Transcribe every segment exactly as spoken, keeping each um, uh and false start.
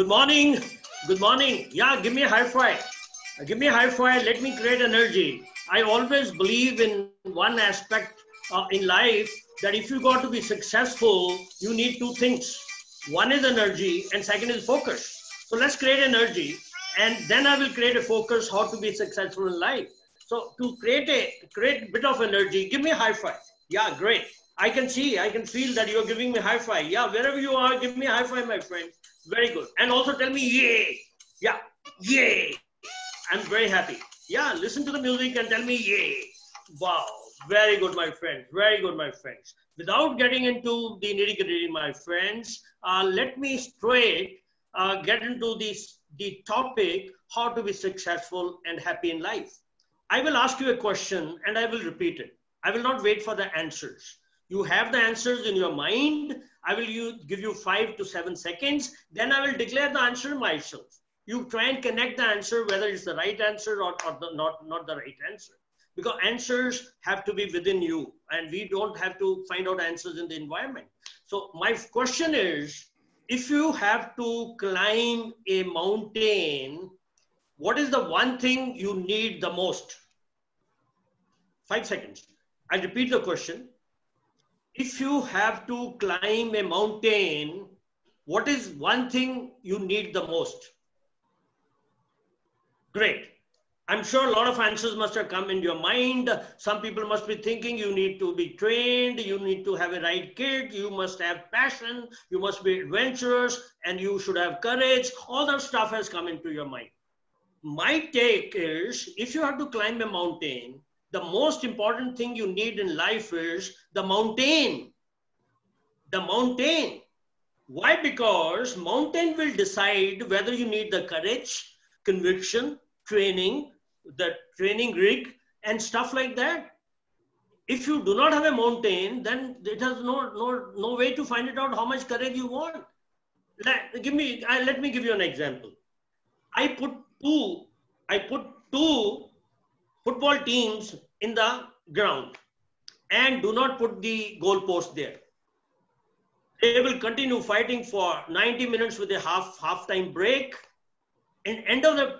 Good morning. Good morning. Yeah, give me a high five. Give me a high five. Let me create energy. I always believe in one aspect uh, in life, that if you got to be successful, you need two things. One is energy and second is focus. So let's create energy, and then I will create a focus how to be successful in life. So to create a great bit of energy, give me a high five. Yeah, great. I can see, I can feel that you're giving me a high five. Yeah, wherever you are, give me a high five, my friend. Very good. And also tell me, yay. Yeah, yay. I'm very happy. Yeah, listen to the music and tell me, yay. Wow. Very good, my friends. Very good, my friends. Without getting into the nitty-gritty, my friends, uh, let me straight uh, get into this, the topic, how to be successful and happy in life. I will ask you a question and I will repeat it. I will not wait for the answers. You have the answers in your mind. I will use, give you five to seven seconds. Then I will declare the answer myself. You try and connect the answer, whether it's the right answer or, or the, not, not the right answer. Because answers have to be within you, and we don't have to find out answers in the environment. So my question is, if you have to climb a mountain, what is the one thing you need the most? Five seconds. I repeat the question. If you have to climb a mountain, what is one thing you need the most? Great. I'm sure a lot of answers must have come in your mind. Some people must be thinking you need to be trained, you need to have a right kit, you must have passion, you must be adventurous, and you should have courage. All that stuff has come into your mind. My take is, if you have to climb a mountain, the most important thing you need in life is the mountain. The mountain. Why? Because mountain will decide whether you need the courage, conviction, training, the training rig and stuff like that. If you do not have a mountain, then it has no, no, no way to find it out how much courage you want. Let, give me, I, let me give you an example. I put two, I put two football teams in the ground and do not put the goalpost there. They will continue fighting for ninety minutes with a half, half-time break. And end of the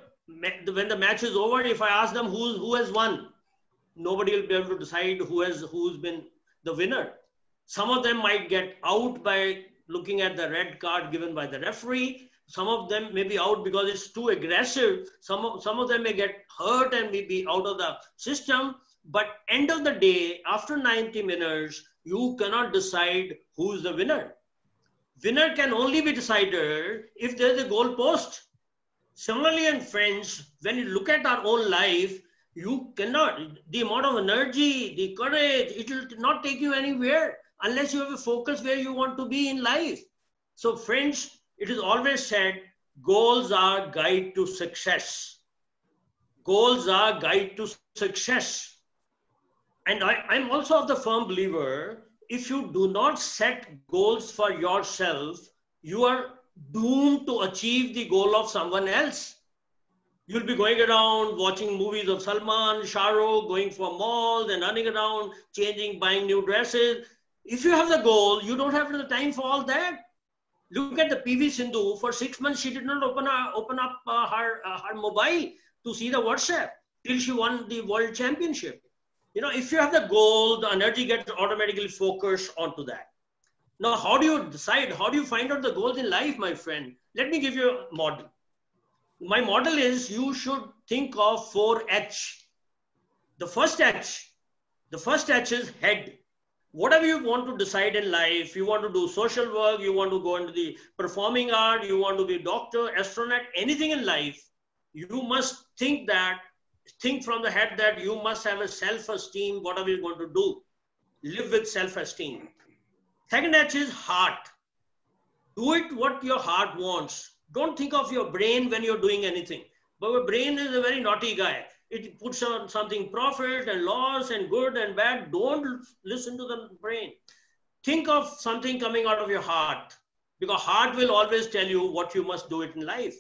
when the match is over, if I ask them who, who has won, nobody will be able to decide who has, who's been the winner. Some of them might get out by looking at the red card given by the referee. Some of them may be out because it's too aggressive. Some of, some of them may get hurt and may be out of the system. But end of the day, after ninety minutes, you cannot decide who's the winner. Winner can only be decided if there's a goal post. Similarly, and friends, when you look at our own life, you cannot, the amount of energy, the courage, it will not take you anywhere unless you have a focus where you want to be in life. So friends, it is always said, goals are guide to success. Goals are guide to success. And I, I'm also of the firm believer, if you do not set goals for yourself, you are doomed to achieve the goal of someone else. You'll be going around watching movies of Salman, Shah Rukh, going for malls and running around, changing, buying new dresses. If you have the goal, you don't have the time for all that. Look at the P V Sindhu. For six months, she did not open, her, open up uh, her, uh, her mobile to see the WhatsApp till she won the world championship. You know, if you have the goal, the energy gets automatically focused onto that. Now, how do you decide? How do you find out the goals in life, my friend? Let me give you a model. My model is you should think of four H. The first H, the first H is head. Whatever you want to decide in life, you want to do social work, you want to go into the performing art, you want to be a doctor, astronaut, anything in life, you must think that, think from the head that you must have a self-esteem, whatever you're going to do. Live with self-esteem. Second H is heart. Do it what your heart wants. Don't think of your brain when you're doing anything. But your brain is a very naughty guy. It puts on something profit and loss and good and bad. Don't listen to the brain. Think of something coming out of your heart, because heart will always tell you what you must do it in life.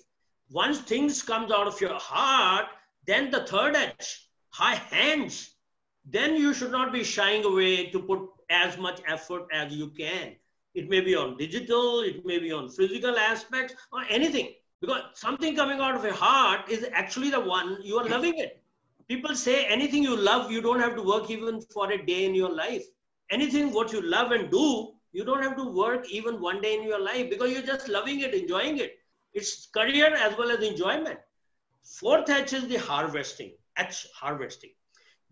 Once things comes out of your heart, then the third H, high hands. Then you should not be shying away to put as much effort as you can. It may be on digital, it may be on physical aspects or anything. Because something coming out of your heart is actually the one you are loving it. People say anything you love, you don't have to work even for a day in your life. Anything what you love and do, you don't have to work even one day in your life because you're just loving it, enjoying it. It's career as well as enjoyment. Fourth H is the harvesting. H, harvesting.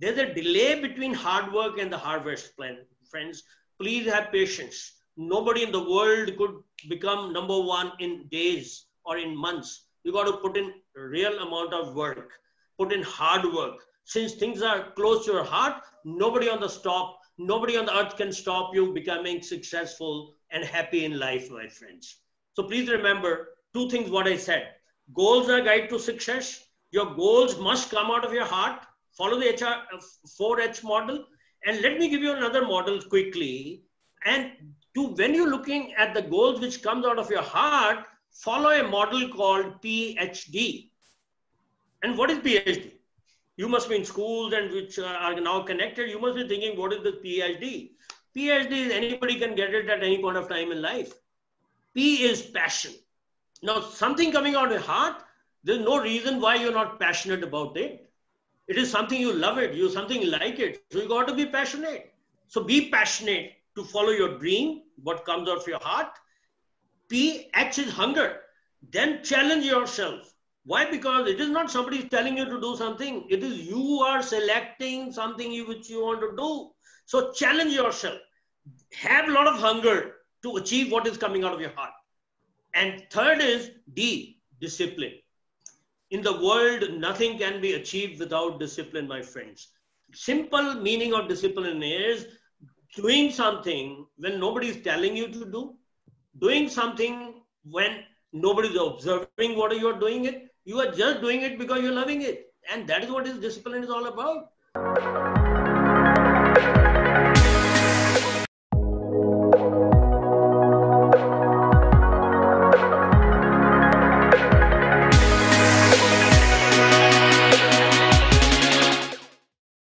There's a delay between hard work and the harvest plan. Friends, please have patience. Nobody in the world could become number one in days or in months. You got to put in a real amount of work, put in hard work. Since things are close to your heart, nobody on the stop, nobody on the earth can stop you becoming successful and happy in life, my friends. So please remember two things what I said. Goals are guide to success. Your goals must come out of your heart. Follow the H R four H model. And let me give you another model quickly. And to, when you're looking at the goals which comes out of your heart, follow a model called P H D. And what is P H D? You must be in schools and which are now connected. You must be thinking, what is the P H D? P H D is anybody can get it at any point of time in life. P is passion. Now, something coming out of your heart, there's no reason why you're not passionate about it. It is something you love it. You something like it. So you got to be passionate. So be passionate to follow your dream, what comes out of your heart. P, H is hunger. Then challenge yourself. Why? Because it is not somebody telling you to do something. It is you are selecting something you, which you want to do. So challenge yourself. Have a lot of hunger to achieve what is coming out of your heart. And third is D, discipline. In the world, nothing can be achieved without discipline, my friends. Simple meaning of discipline is doing something when nobody is telling you to do, doing something when nobody is observing what you are doing it. You are just doing it because you're loving it. And that is what is discipline is all about.